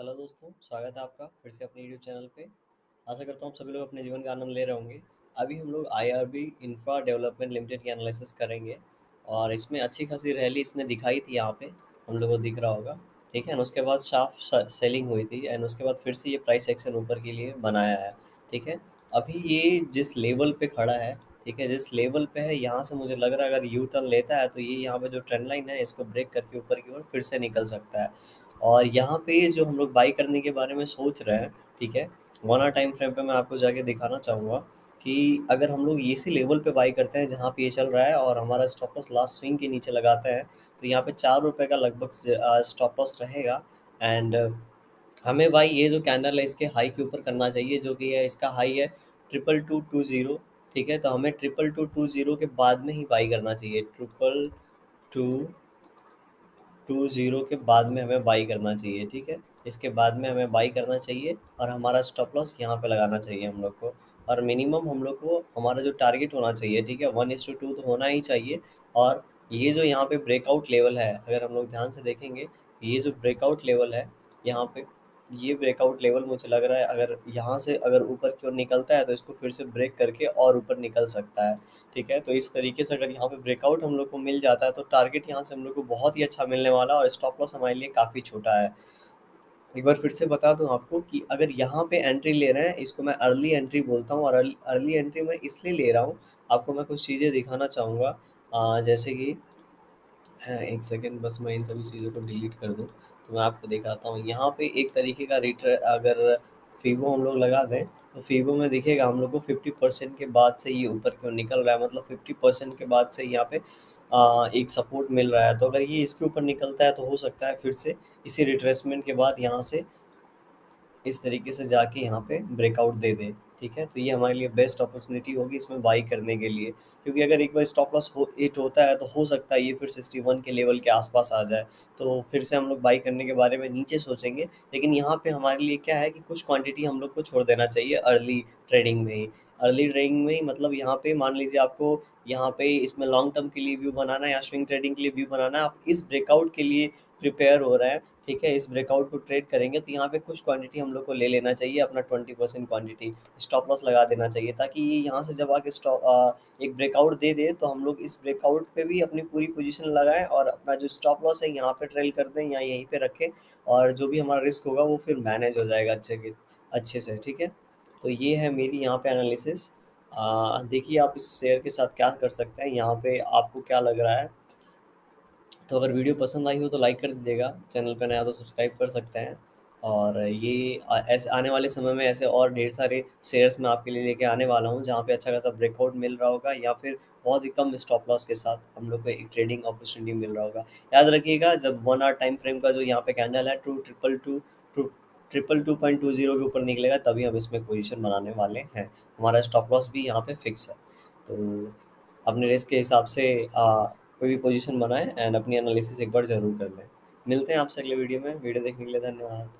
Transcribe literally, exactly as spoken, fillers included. Hello दोस्तों, स्वागत है आपका फिर से अपने यूट्यूब चैनल पे। आशा करता हूँ आप सभी लोग अपने जीवन का आनंद ले रहे होंगे। अभी हम लोग I R B infra development limited की एनालिसिस करेंगे और इसमें अच्छी खासी रैली इसने दिखाई थी, यहाँ पे हम लोगों को दिख रहा होगा, ठीक है। एंड उसके बाद शार्प सेलिंग हुई थी एंड उसके बाद फिर से ये प्राइस एक्शन ऊपर के लिए बनाया है, ठीक है। अभी ये जिस लेवल पर खड़ा है, ठीक है, जिस लेवल पे है, यहाँ से मुझे लग रहा है अगर यू टर्न लेता है तो ये यहाँ पे जो ट्रेंड लाइन है इसको ब्रेक करके ऊपर की ओर फिर से निकल सकता है। और यहाँ पे जो हम लोग बाई करने के बारे में सोच रहे हैं, ठीक है, वन आवर टाइम फ्रेम पे मैं आपको जाके दिखाना चाहूँगा कि अगर हम लोग इसी लेवल पे बाई करते हैं जहाँ पे ये चल रहा है और हमारा स्टॉप लॉस लास्ट स्विंग के नीचे लगाते हैं तो यहाँ पे चार रुपये का लगभग स्टॉप लॉस रहेगा। एंड हमें भाई ये जो कैंडल है इसके हाई के ऊपर करना चाहिए, जो कि है इसका हाई है ट्रिपल टू टू जीरो, ठीक है। तो हमें ट्रिपल टू टू जीरो के बाद में ही बाई करना चाहिए, ट्रिपल टू टू जीरो के बाद में हमें बाई करना चाहिए, ठीक है। इसके बाद में हमें बाई करना चाहिए और हमारा स्टॉप लॉस यहाँ पे लगाना चाहिए हम लोग को। और मिनिमम हम लोग को हमारा जो टारगेट होना चाहिए, ठीक है, वन इस टू टू तो होना ही चाहिए। और ये जो यहाँ पे ब्रेकआउट लेवल है, अगर हम लोग ध्यान से देखेंगे ये जो ब्रेकआउट लेवल है यहाँ पे, ये ब्रेकआउट लेवल मुझे लग रहा है अगर यहाँ से अगर ऊपर की ओर निकलता है तो इसको फिर से ब्रेक करके और ऊपर निकल सकता है, ठीक है। तो इस तरीके से अगर यहाँ पे ब्रेकआउट हम लोग को मिल जाता है तो टारगेट यहाँ से हम लोग को बहुत ही अच्छा मिलने वाला और स्टॉप लॉस हमारे लिए काफ़ी छोटा है। एक बार फिर से बता दूं आपको कि अगर यहाँ पे एंट्री ले रहे हैं, इसको मैं अर्ली एंट्री बोलता हूँ। और अर्ली एंट्री मैं इसलिए ले रहा हूँ, आपको मैं कुछ चीज़ें दिखाना चाहूँगा, जैसे कि एक सेकेंड बस मैं इन सभी चीज़ों को डिलीट कर दूँ तो मैं आपको दिखाता हूँ। यहाँ पे एक तरीके का रिटर अगर फीबो हम लोग लगा दें तो फीबो में दिखेगा हम लोग को फिफ्टी परसेंट के बाद से ये ऊपर क्यों निकल रहा है, मतलब फिफ्टी परसेंट के बाद से यहाँ पे आ, एक सपोर्ट मिल रहा है। तो अगर ये इसके ऊपर निकलता है तो हो सकता है फिर से इसी रिट्रेसमेंट के बाद यहाँ से इस तरीके से जाके यहाँ पे ब्रेकआउट दे दे, ठीक है। तो ये हमारे लिए बेस्ट अपॉर्चुनिटी होगी इसमें बाई करने के लिए, क्योंकि अगर एक बार स्टॉप लॉस हो हिट होता है तो हो सकता है ये फिर सिक्सटी वन के लेवल के आसपास आ जाए, तो फिर से हम लोग बाई करने के बारे में नीचे सोचेंगे। लेकिन यहाँ पे हमारे लिए क्या है कि कुछ क्वांटिटी हम लोग को छोड़ देना चाहिए अर्ली ट्रेडिंग में ही। अर्ली ट्रेडिंग में ही मतलब यहाँ पे मान लीजिए आपको यहाँ पे इसमें लॉन्ग टर्म के लिए व्यू बनाना है या स्विंग ट्रेडिंग के लिए व्यू बनाना है, आप इस ब्रेकआउट के लिए प्रिपेयर हो रहे हैं, ठीक है, इस ब्रेकआउट को ट्रेड करेंगे तो यहाँ पे कुछ क्वांटिटी हम लोग को ले लेना चाहिए, अपना twenty percent quantity stop loss लगा देना चाहिए, ताकि ये यहाँ से जब आके स्टॉप एक ब्रेकआउट दे दे तो हम लोग इस ब्रेकआउट पे भी अपनी पूरी पोजीशन लगाएं और अपना जो स्टॉप लॉस है यहाँ पे ट्रेल कर दें या यहीं पे रखें और जो भी हमारा रिस्क होगा वो फिर मैनेज हो जाएगा अच्छे अच्छे से, ठीक है। तो ये है मेरी यहाँ पे एनालिसिस। देखिए आप इस शेयर के साथ क्या कर सकते हैं, यहाँ पे आपको क्या लग रहा है। तो अगर वीडियो पसंद आई हो तो लाइक कर दीजिएगा, चैनल पर नया तो सब्सक्राइब कर सकते हैं। और ये ऐसे आने वाले समय में ऐसे और ढेर सारे शेयर्स मैं आपके लिए लेके आने वाला हूँ जहाँ पे अच्छा खासा ब्रेकआउट मिल रहा होगा या फिर बहुत ही कम स्टॉप लॉस के साथ हम लोग को एक ट्रेडिंग अपॉर्चुनिटी मिल रहा होगा। याद रखिएगा जब वन आवर टाइम फ्रेम का जो यहाँ पे कैंडल है two triple two two triple two point two zero के ऊपर निकलेगा तभी हम इसमें पोजिशन बनाने वाले हैं। हमारा स्टॉप लॉस भी यहाँ पर फिक्स है, तो अपने रिस्क के हिसाब से आ, कोई भी पोजिशन बनाएं एंड अपनी एनालिसिस एक बार ज़रूर कर लें। मिलते हैं आपसे अगले वीडियो में। वीडियो देखने के लिए धन्यवाद।